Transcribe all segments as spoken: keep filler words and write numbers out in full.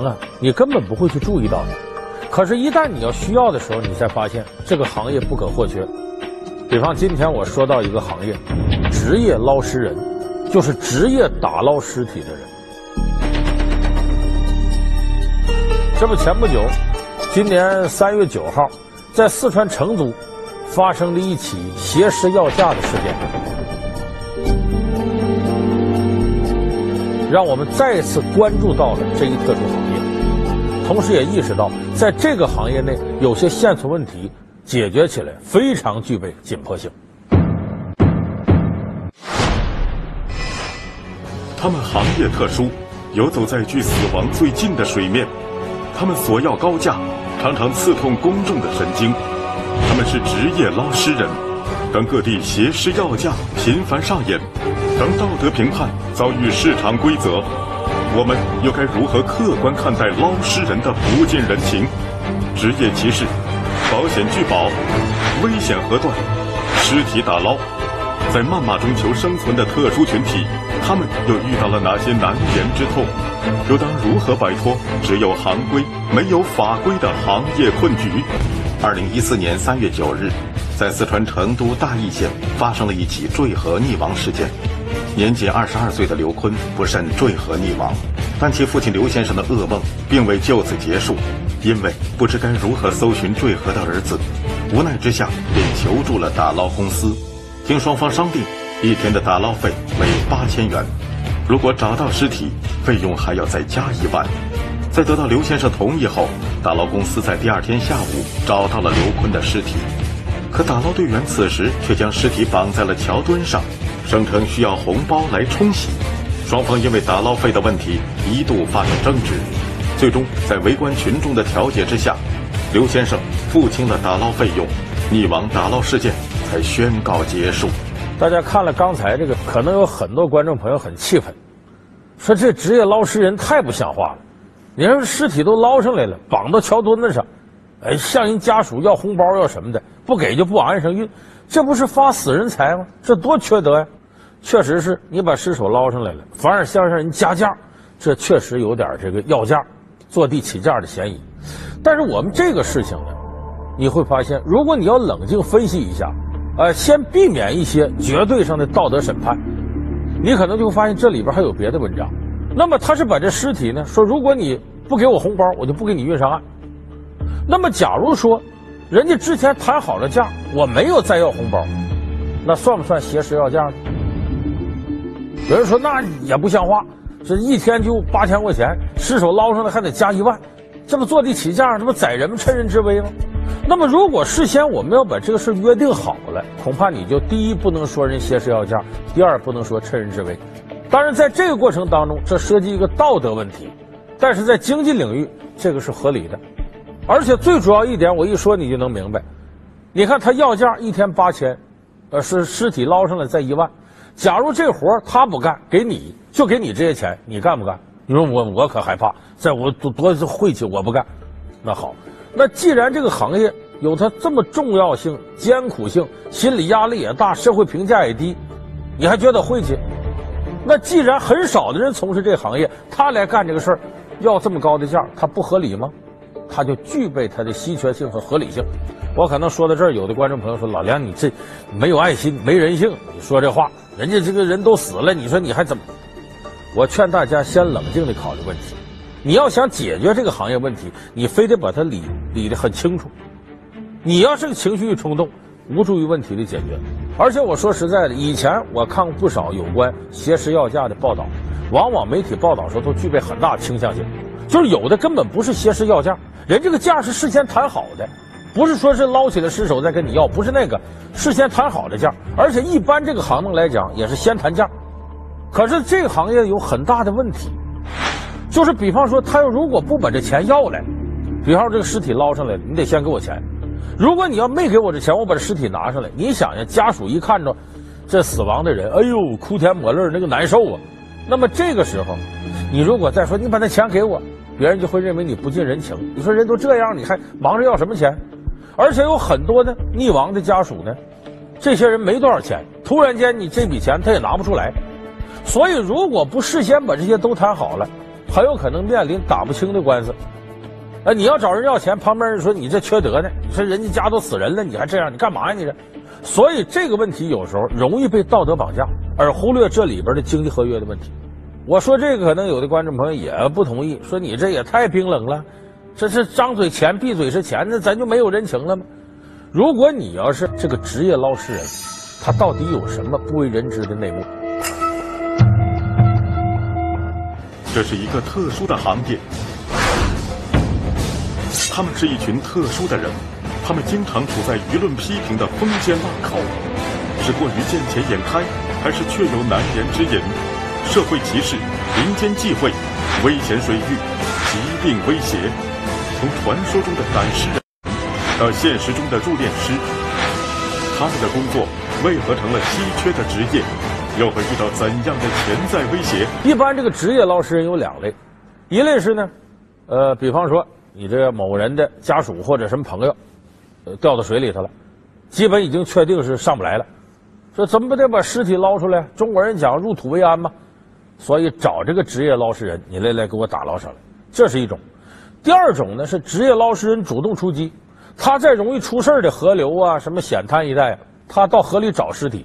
了，你根本不会去注意到它。可是，一旦你要需要的时候，你才发现这个行业不可或缺。比方，今天我说到一个行业，职业捞尸人，就是职业打捞尸体的人。这不，前不久，今年三月九号，在四川成都发生了一起挟尸要价的事件。 让我们再次关注到了这一特殊行业，同时也意识到，在这个行业内有些线索问题解决起来非常具备紧迫性。他们行业特殊，游走在距死亡最近的水面，他们索要高价，常常刺痛公众的神经。他们是职业捞尸人，当各地挟尸要价频繁上演。 当道德评判遭遇市场规则，我们又该如何客观看待捞尸人的不近人情、职业歧视、保险拒保、危险核断、尸体打捞？在谩骂中求生存的特殊群体，他们又遇到了哪些难言之痛？又当如何摆脱只有行规没有法规的行业困局？二零一四年三月九日，在四川成都大邑县发生了一起坠河溺亡事件。 年仅二十二岁的刘坤不慎坠河溺亡，但其父亲刘先生的噩梦并未就此结束，因为不知该如何搜寻坠河的儿子，无奈之下便求助了打捞公司。经双方商定，一天的打捞费为八千元，如果找到尸体，费用还要再加一万。在得到刘先生同意后，打捞公司在第二天下午找到了刘坤的尸体，可打捞队员此时却将尸体绑在了桥墩上。 声称需要红包来冲洗，双方因为打捞费的问题一度发生争执，最终在围观群众的调解之下，刘先生付清了打捞费用，溺亡打捞事件才宣告结束。大家看了刚才这个，可能有很多观众朋友很气愤，说这职业捞尸人太不像话了。你说尸体都捞上来了，绑到桥墩子上，哎，向人家属要红包要什么的，不给就不往岸上运。 这不是发死人财吗？这多缺德呀！确实是你把尸首捞上来了，反而向让人加价，这确实有点这个要价、坐地起价的嫌疑。但是我们这个事情呢，你会发现，如果你要冷静分析一下，呃，先避免一些绝对上的道德审判，你可能就会发现这里边还有别的文章。那么他是把这尸体呢说，如果你不给我红包，我就不给你运上岸。那么假如说， 人家之前谈好了价，我没有再要红包，那算不算挟尸要价呢？有人说那也不像话，这一天就八千块钱，尸首捞上来还得加一万，这不坐地起价，这不宰人们趁人之危吗？那么如果事先我们要把这个事约定好了，恐怕你就第一不能说人挟尸要价，第二不能说趁人之危。当然，在这个过程当中，这涉及一个道德问题，但是在经济领域，这个是合理的。 而且最主要一点，我一说你就能明白。你看他要价一天八千，呃，是尸体捞上来再一万。假如这活他不干，给你就给你这些钱，你干不干？你说我我可害怕，在我多多晦气，我不干。那好，那既然这个行业有它这么重要性、艰苦性，心理压力也大，社会评价也低，你还觉得晦气？那既然很少的人从事这行业，他来干这个事儿，要这么高的价，他不合理吗？ 它就具备它的稀缺性和合理性。我可能说到这儿，有的观众朋友说：“老梁，你这没有爱心，没人性，你说这话，人家这个人都死了，你说你还怎么？”我劝大家先冷静地考虑问题。你要想解决这个行业问题，你非得把它理理得很清楚。你要是情绪一冲动，无助于问题的解决。而且我说实在的，以前我看过不少有关挟尸要价的报道，往往媒体报道说都具备很大倾向性。 就是有的根本不是挟尸要价，人这个价是事先谈好的，不是说是捞起来尸首再跟你要，不是那个事先谈好的价。而且一般这个行当来讲也是先谈价，可是这个行业有很大的问题，就是比方说他要如果不把这钱要来，比方说这个尸体捞上来，你得先给我钱。如果你要没给我这钱，我把这尸体拿上来，你想想家属一看着这死亡的人，哎呦哭天抹泪那个难受啊。那么这个时候，你如果再说你把那钱给我。 别人就会认为你不近人情。你说人都这样，你还忙着要什么钱？而且有很多呢，溺亡的家属呢，这些人没多少钱，突然间你这笔钱他也拿不出来。所以，如果不事先把这些都谈好了，很有可能面临打不清的官司。哎，你要找人要钱，旁边人说你这缺德呢，你说人家家都死人了，你还这样，你干嘛呀你这？所以这个问题有时候容易被道德绑架，而忽略这里边的经济合约的问题。我说这个可能有的观众朋友也不同意，说你这也太冰冷了，这是张嘴钱闭嘴是钱，那咱就没有人情了吗？如果你要是这个职业捞尸人，他到底有什么不为人知的内幕？这是一个特殊的行业。他们是一群特殊的人，他们经常处在舆论批评的风尖浪口，是过于见钱眼开，还是确有难言之隐？社会歧视、民间忌讳、危险水域、疾病威胁，从传说中的赶尸人到现实中的入殓师，他们的工作为何成了稀缺的职业？又会遇到怎样的潜在威胁？一般这个职业捞尸人有两类，一类是呢，呃，比方说。你这某人的家属或者什么朋友，呃，掉到水里头了，基本已经确定是上不来了。说怎么不得把尸体捞出来？中国人讲入土为安嘛，所以找这个职业捞尸人，你来来给我打捞上来，这是一种。第二种呢是职业捞尸人主动出击，他在容易出事儿的河流啊、什么险滩一带啊，他到河里找尸体，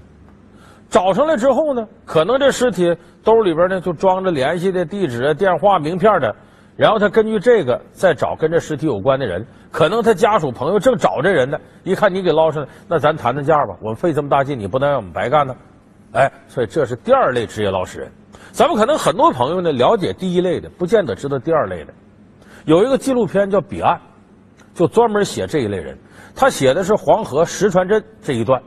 找上来之后呢，可能这尸体兜里边呢就装着联系的地址、电话、名片的。然后他根据这个再找跟这尸体有关的人，可能他家属朋友正找这人呢，一看你给捞上来，那咱谈谈价吧，我们费这么大劲，你不能让我们白干呢。哎，所以这是第二类职业捞尸人。咱们可能很多朋友呢了解第一类的，不见得知道第二类的。有一个纪录片叫《彼岸》，就专门写这一类人。他写的是黄河石船镇这一段，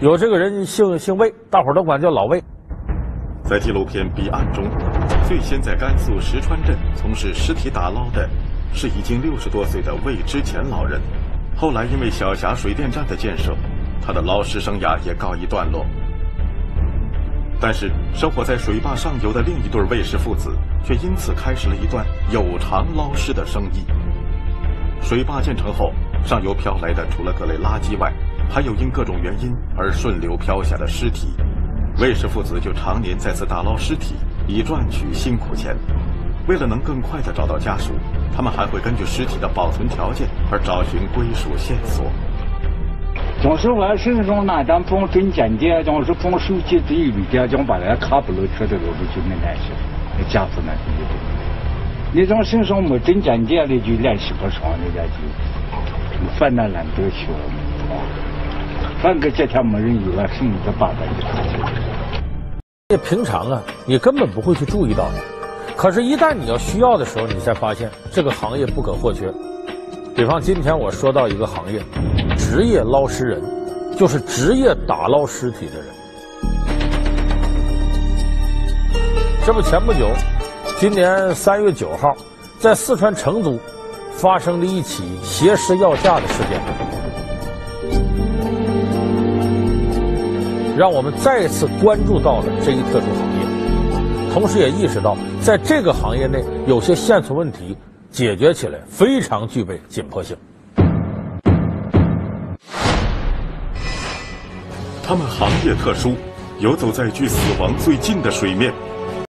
有这个人姓姓魏，大伙儿都管叫老魏。在纪录片《彼岸》中，最先在甘肃石川镇从事尸体打捞的是已经六十多岁的魏之前老人。后来因为小峡水电站的建设，他的捞尸生涯也告一段落。但是生活在水坝上游的另一对魏氏父子却因此开始了一段有偿捞尸的生意。水坝建成后，上游飘来的除了各类垃圾外，还有因各种原因而顺流飘下的尸体。魏氏父子就常年在此打捞尸体，以赚取辛苦钱。为了能更快地找到家属，他们还会根据尸体的保存条件而找寻归属线索。总是我身上呢，咱帮蹲捡的，总是帮手机这一类的，总把那卡不落车的，我们就没联系，那家属呢就不对。你从身上没蹲捡的，那就联系不上，人家就犯那懒惰去了。半个这条没人以外是你的爸爸。这平常啊，你根本不会去注意到它，可是，一旦你要需要的时候，你才发现这个行业不可或缺。比方今天我说到一个行业，职业捞尸人，就是职业打捞尸体的人。这不，前不久，今年三月九号，在四川成都发生了一起挟尸要价的事件。让我们再次关注到了这一特殊行业，同时也意识到，在这个行业内有些线索问题解决起来非常具备紧迫性。他们行业特殊，游走在距死亡最近的水面，